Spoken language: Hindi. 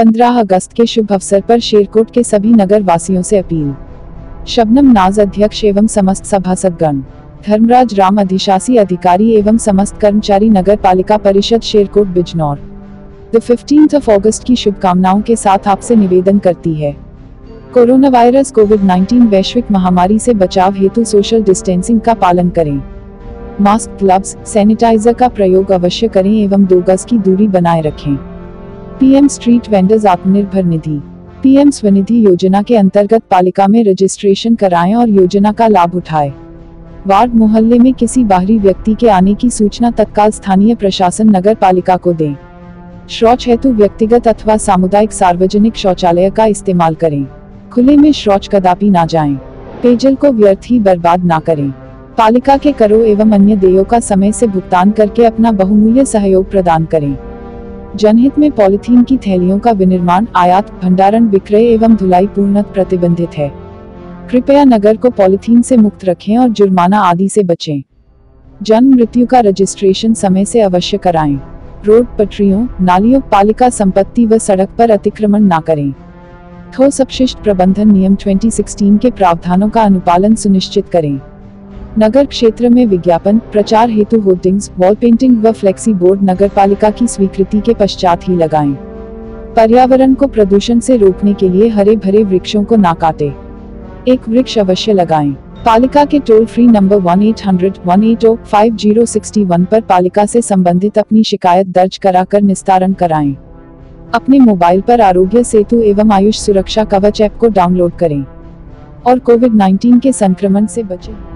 15 अगस्त के शुभ अवसर पर शेरकोट के सभी नगर वासियों से अपील। शबनम नाज अध्यक्ष एवं समस्त सभासदगण, धर्मराज राम अधिशासी अधिकारी एवं समस्त कर्मचारी नगर पालिका परिषद शेरकोट बिजनौर 15 अगस्त की शुभकामनाओं के साथ आपसे निवेदन करती है। कोरोना वायरस COVID-19 वैश्विक महामारी से बचाव हेतु सोशल डिस्टेंसिंग का पालन करें, मास्क, ग्लव्स, सैनिटाइजर का प्रयोग अवश्य करें एवं 2 गज की दूरी बनाए रखें। PM street vendors Atmanirbhar Nidhi PM Svanidhi योजना के अंतर्गत पालिका में रजिस्ट्रेशन कराएं और योजना का लाभ उठाएं। वार्ड मोहल्ले में किसी बाहरी व्यक्ति के आने की सूचना तत्काल स्थानीय प्रशासन नगर पालिका को दें। शौच हेतु व्यक्तिगत अथवा सामुदायिक सार्वजनिक शौचालय का इस्तेमाल करें। खुले में शौच कदापि ना जाएं। पेयजल को व्यर्थ ही बर्बाद ना करें। पालिका के करों एवं अन्य देयों का समय से भुगतान करके अपना बहुमूल्य सहयोग प्रदान करें। जनहित में पॉलिथीन की थैलियों का विनिर्माण, आयात, भंडारण, विक्रय एवं धुलाई पूर्णतः प्रतिबंधित है। कृपया नगर को पॉलिथीन से मुक्त रखें और जुर्माना आदि से बचें। जन्म मृत्यु का रजिस्ट्रेशन समय से अवश्य कराएं। रोड, पटरियों, नालियों, पालिका संपत्ति व सड़क पर अतिक्रमण ना करें। ठोस अपशिष्ट प्रबंधन नियम 2016 के प्रावधानों का अनुपालन सुनिश्चित करें। नगर क्षेत्र में विज्ञापन प्रचार हेतु होर्डिंग्स, वॉल पेंटिंग व फ्लेक्सी बोर्ड नगर पालिका की स्वीकृति के पश्चात ही लगाएं। पर्यावरण को प्रदूषण से रोकने के लिए हरे भरे वृक्षों को ना काटे, एक वृक्ष अवश्य लगाएं। पालिका के टोल फ्री नंबर 1800-180-5061 पर पालिका से संबंधित अपनी शिकायत दर्ज कराकर निस्तारण कराएं। अपने मोबाइल पर आरोग्य सेतु एवं आयुष सुरक्षा कवच ऐप को डाउनलोड करें और COVID-19 के संक्रमण से बचें।